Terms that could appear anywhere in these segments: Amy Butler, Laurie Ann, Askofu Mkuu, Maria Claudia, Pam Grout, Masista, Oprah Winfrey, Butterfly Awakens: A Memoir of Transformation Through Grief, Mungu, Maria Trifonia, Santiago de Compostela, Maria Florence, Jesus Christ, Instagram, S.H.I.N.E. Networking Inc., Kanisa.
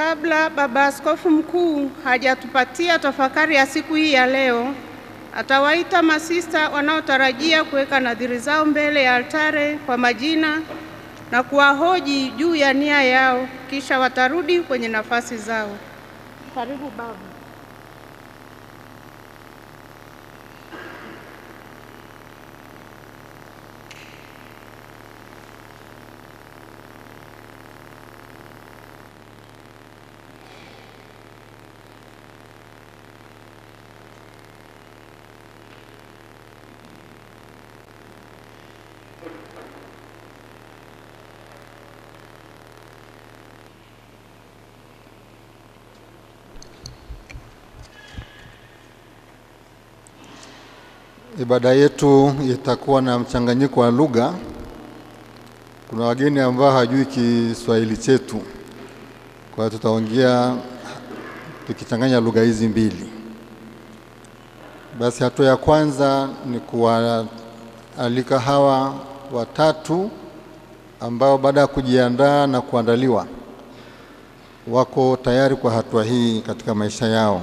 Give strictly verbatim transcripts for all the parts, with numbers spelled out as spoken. Kabla Baba Askofu Mkuu hajatupatia tafakari ya siku hii ya leo, atawaita masista wanaotarajia kuweka nadhiri zao mbele ya altare kwa majina na kuwahoji juu ya nia yao, kisha watarudi kwenye nafasi zao. Karibu baba. Ibada yetu itakuwa na mchanganyiko wa lugha. Kuna wageni ambao hawajui Kiswahili chetu, kwa hiyo tutaongea tukichanganya lugha hizi mbili. Basi hatua ya kwanza ni kuwaalika hawa watatu ambao baada ya kujiandaa na kuandaliwa wako tayari kwa hatua hii katika maisha yao.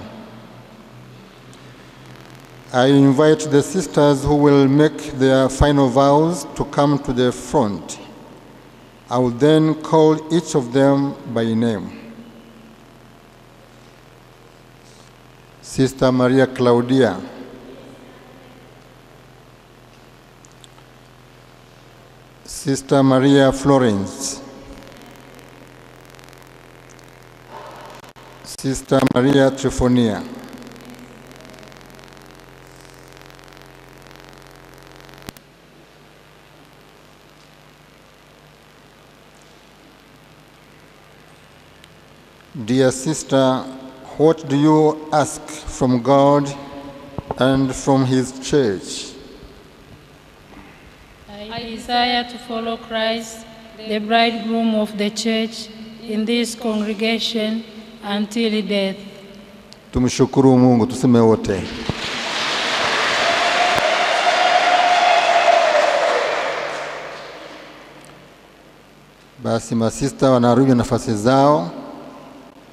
I invite the sisters who will make their final vows to come to the front. I will then call each of them by name. Sister Maria Claudia, Sister Maria Florence, Sister Maria Trifonia, dear sister, what do you ask from God and from His Church? I desire to follow Christ, the bridegroom of the Church, in this congregation until death. Tumshukuru Mungu, tuseme wote. Basi masista wanarudi nafasi zao.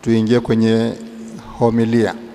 Tuingie kwenye homilia.